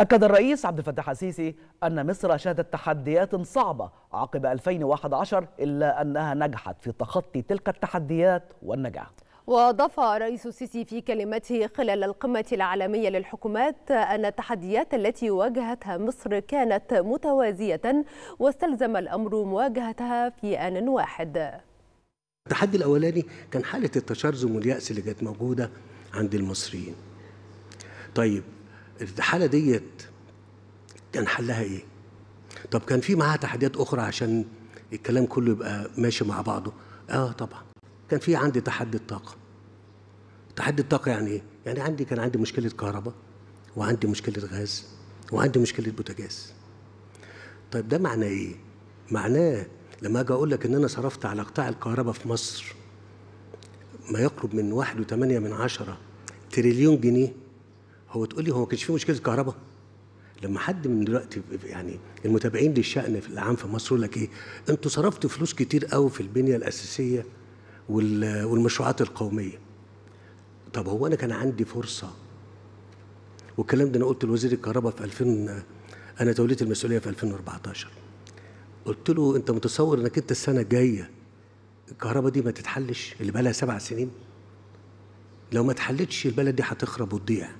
أكد الرئيس عبد الفتاح السيسي أن مصر شهدت تحديات صعبة عقب 2011، إلا أنها نجحت في تخطي تلك التحديات والنجاح. وأضاف الرئيس السيسي في كلمته خلال القمة العالمية للحكومات أن التحديات التي واجهتها مصر كانت متوازية، واستلزم الأمر مواجهتها في آن واحد. التحدي الأولاني كان حالة التشرذم واليأس اللي كانت موجودة عند المصريين. طيب الحالة ديت كان حلها إيه؟ طب كان في معاها تحديات أخرى عشان الكلام كله يبقى ماشي مع بعضه؟ طبعا كان في عندي تحدي الطاقة. تحدي الطاقة يعني إيه؟ يعني كان عندي مشكلة كهرباء، وعندي مشكلة غاز، وعندي مشكلة بوتاجاز. طيب ده معناه إيه؟ معناه لما أجي أقول لك إن أنا صرفت على قطاع الكهرباء في مصر ما يقرب من 1.8 تريليون جنيه، هو تقول لي هو ما كانش فيه مشكله كهرباء؟ لما حد من دلوقتي يعني المتابعين للشأن في العام في مصر يقول لك ايه؟ انتوا صرفتوا فلوس كتير قوي في البنيه الاساسيه والمشروعات القوميه. طب هو انا كان عندي فرصه، والكلام ده انا قلت لوزير الكهرباء في 2000، انا توليت المسؤوليه في 2014، قلت له انت متصور انك انت السنه الجايه الكهرباء دي ما تتحلش اللي بقى لها 7 سنين؟ لو ما اتحلتش البلد دي هتخرب وتضيع.